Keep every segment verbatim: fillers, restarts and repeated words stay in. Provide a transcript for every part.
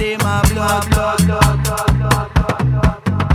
them a blow, blow, blow, blow, blow, blow, blow, blow.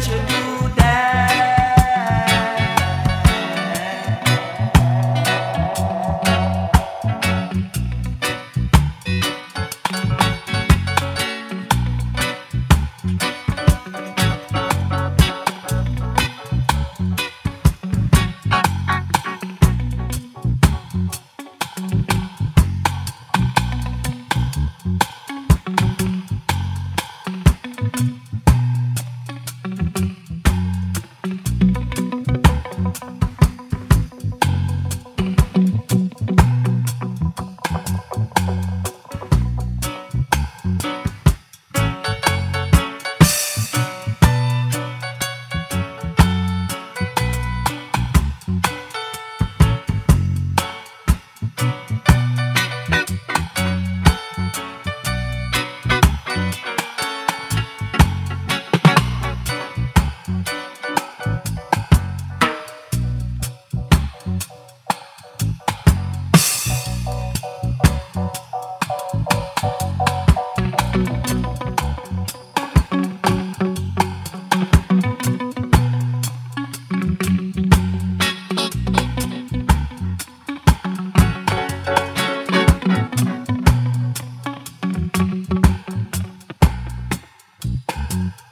let you do mm